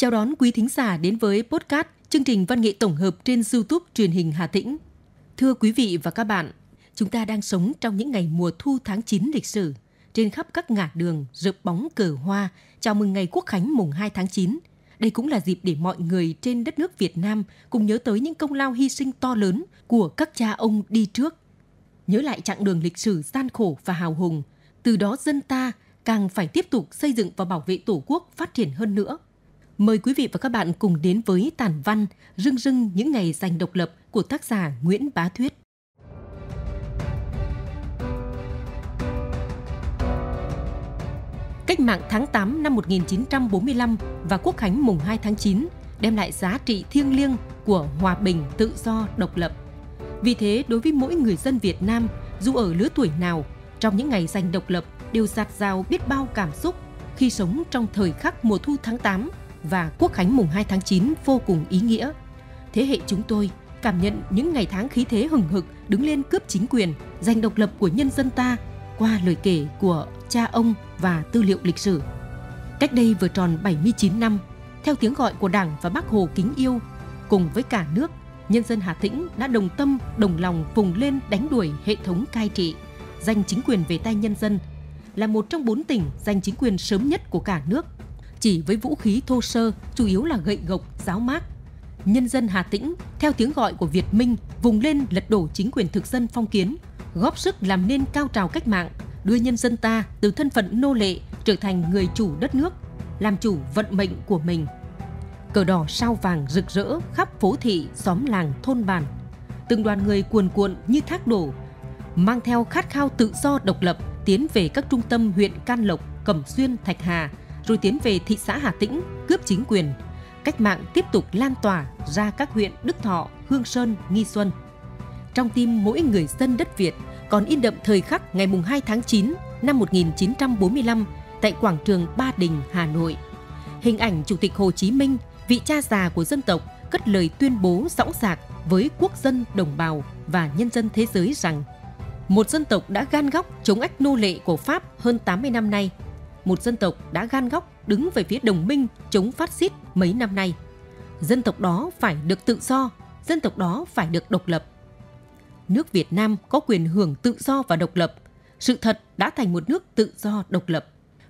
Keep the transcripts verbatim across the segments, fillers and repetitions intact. chào đón quý thính giả đến với podcast chương trình văn nghệ tổng hợp trên YouTube Truyền hình Hà Tĩnh. Thưa quý vị và các bạn, chúng ta đang sống trong những ngày mùa thu tháng chín lịch sử. Trên khắp các ngả đường, rợp bóng cờ hoa, chào mừng ngày Quốc khánh mùng hai tháng chín. Đây cũng là dịp để mọi người trên đất nước Việt Nam cùng nhớ tới những công lao hy sinh to lớn của các cha ông đi trước. Nhớ lại chặng đường lịch sử gian khổ và hào hùng, từ đó dân ta càng phải tiếp tục xây dựng và bảo vệ Tổ quốc phát triển hơn nữa. Mời quý vị và các bạn cùng đến với tản văn Rưng Rưng những ngày giành độc lập của tác giả Nguyễn Bá Thuyết. Cách mạng tháng tám năm một nghìn chín trăm bốn mươi lăm và Quốc khánh mùng hai tháng chín đem lại giá trị thiêng liêng của hòa bình, tự do, độc lập. Vì thế, đối với mỗi người dân Việt Nam, dù ở lứa tuổi nào, trong những ngày giành độc lập đều dạt dào biết bao cảm xúc khi sống trong thời khắc mùa thu tháng tám và Quốc khánh mùng hai tháng chín vô cùng ý nghĩa. Thế hệ chúng tôi cảm nhận những ngày tháng khí thế hừng hực đứng lên cướp chính quyền, giành độc lập của nhân dân ta qua lời kể của cha ông và tư liệu lịch sử. Cách đây vừa tròn bảy mươi chín năm, theo tiếng gọi của Đảng và Bác Hồ kính yêu, cùng với cả nước, nhân dân Hà Tĩnh đã đồng tâm, đồng lòng vùng lên đánh đuổi hệ thống cai trị, giành chính quyền về tay nhân dân, là một trong bốn tỉnh giành chính quyền sớm nhất của cả nước. Chỉ với vũ khí thô sơ, chủ yếu là gậy gộc, giáo mác, nhân dân Hà Tĩnh, theo tiếng gọi của Việt Minh, vùng lên lật đổ chính quyền thực dân phong kiến, góp sức làm nên cao trào cách mạng, đưa nhân dân ta từ thân phận nô lệ trở thành người chủ đất nước, làm chủ vận mệnh của mình. Cờ đỏ sao vàng rực rỡ khắp phố thị, xóm làng, thôn bản. Từng đoàn người cuồn cuộn như thác đổ, mang theo khát khao tự do độc lập tiến về các trung tâm huyện Can Lộc, Cẩm Xuyên, Thạch Hà, rồi tiến về thị xã Hà Tĩnh cướp chính quyền. Cách mạng tiếp tục lan tỏa ra các huyện Đức Thọ, Hương Sơn, Nghi Xuân. Trong tim mỗi người dân đất Việt còn in đậm thời khắc ngày mùng hai tháng chín năm một nghìn chín trăm bốn mươi lăm tại quảng trường Ba Đình, Hà Nội. Hình ảnh Chủ tịch Hồ Chí Minh, vị cha già của dân tộc, cất lời tuyên bố sõng dạc với quốc dân, đồng bào và nhân dân thế giới rằng một dân tộc đã gan góc chống ách nô lệ của Pháp hơn tám mươi năm nay, một dân tộc đã gan góc đứng về phía đồng minh chống phát xít mấy năm nay. Dân tộc đó phải được tự do, dân tộc đó phải được độc lập. Nước Việt Nam có quyền hưởng tự do và độc lập. Sự thật đã thành một nước tự do, độc lập.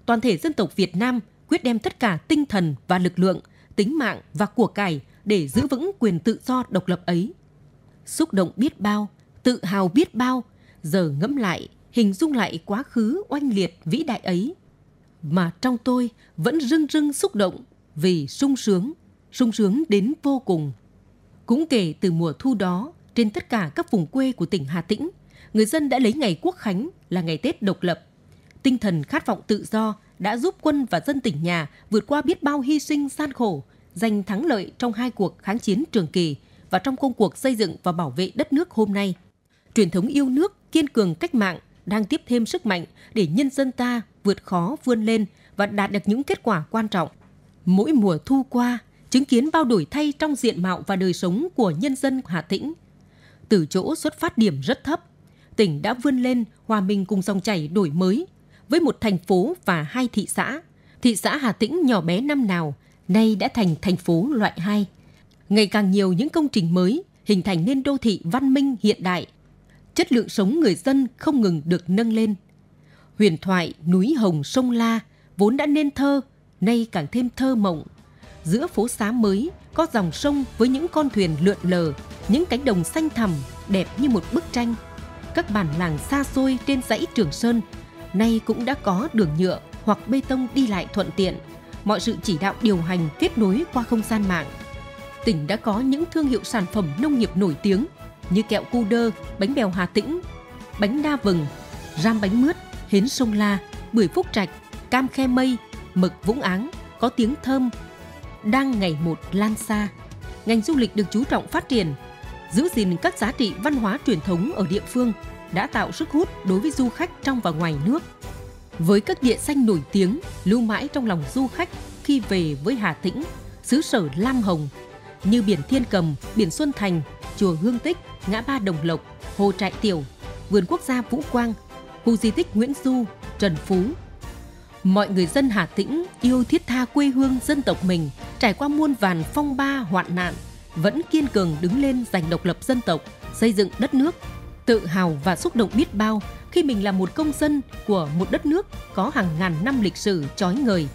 Toàn thể dân tộc Việt Nam quyết đem tất cả tinh thần và lực lượng, tính mạng và của cải để giữ vững quyền tự do, độc lập ấy. Xúc động biết bao, tự hào biết bao, giờ ngẫm lại, hình dung lại quá khứ oanh liệt vĩ đại ấy, mà trong tôi vẫn rưng rưng xúc động vì sung sướng, sung sướng đến vô cùng. Cũng kể từ mùa thu đó, trên tất cả các vùng quê của tỉnh Hà Tĩnh, người dân đã lấy ngày Quốc khánh là ngày Tết độc lập. Tinh thần khát vọng tự do đã giúp quân và dân tỉnh nhà vượt qua biết bao hy sinh gian khổ, giành thắng lợi trong hai cuộc kháng chiến trường kỳ và trong công cuộc xây dựng và bảo vệ đất nước hôm nay. Truyền thống yêu nước, kiên cường cách mạng đang tiếp thêm sức mạnh để nhân dân ta vượt khó vươn lên và đạt được những kết quả quan trọng. Mỗi mùa thu qua, chứng kiến bao đổi thay trong diện mạo và đời sống của nhân dân Hà Tĩnh. Từ chỗ xuất phát điểm rất thấp, tỉnh đã vươn lên hòa mình cùng dòng chảy đổi mới với một thành phố và hai thị xã. Thị xã Hà Tĩnh nhỏ bé năm nào, nay đã thành thành phố loại hai. Ngày càng nhiều những công trình mới hình thành nên đô thị văn minh hiện đại. Chất lượng sống người dân không ngừng được nâng lên. Huyền thoại núi Hồng sông La vốn đã nên thơ, nay càng thêm thơ mộng. Giữa phố xá mới có dòng sông với những con thuyền lượn lờ, những cánh đồng xanh thẳm đẹp như một bức tranh. Các bản làng xa xôi trên dãy Trường Sơn nay cũng đã có đường nhựa hoặc bê tông đi lại thuận tiện. Mọi sự chỉ đạo điều hành kết nối qua không gian mạng. Tỉnh đã có những thương hiệu sản phẩm nông nghiệp nổi tiếng như kẹo Cu Đơ, bánh bèo Hà Tĩnh, bánh đa vừng, ram bánh mướt, hến sông La, bưởi Phúc Trạch, cam Khe Mây, mực Vũng Áng có tiếng thơm đang ngày một lan xa. Ngành du lịch được chú trọng phát triển, giữ gìn các giá trị văn hóa truyền thống ở địa phương đã tạo sức hút đối với du khách trong và ngoài nước. Với các địa danh nổi tiếng lưu mãi trong lòng du khách khi về với Hà Tĩnh, xứ sở lam hồng, như biển Thiên Cầm, biển Xuân Thành, chùa Hương Tích, ngã ba Đồng Lộc, hồ Trại Tiểu, vườn quốc gia Vũ Quang, khu di tích Nguyễn Du, Trần Phú. Mọi người dân Hà Tĩnh yêu thiết tha quê hương dân tộc mình Trải qua muôn vàn phong ba hoạn nạn, vẫn kiên cường đứng lên giành độc lập dân tộc, xây dựng đất nước. Tự hào và xúc động biết bao khi mình là một công dân của một đất nước có hàng ngàn năm lịch sử chói ngời.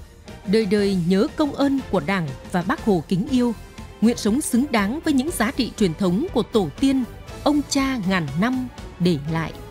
Đời đời nhớ công ơn của Đảng và Bác Hồ kính yêu, nguyện sống xứng đáng với những giá trị truyền thống của tổ tiên, ông cha ngàn năm để lại.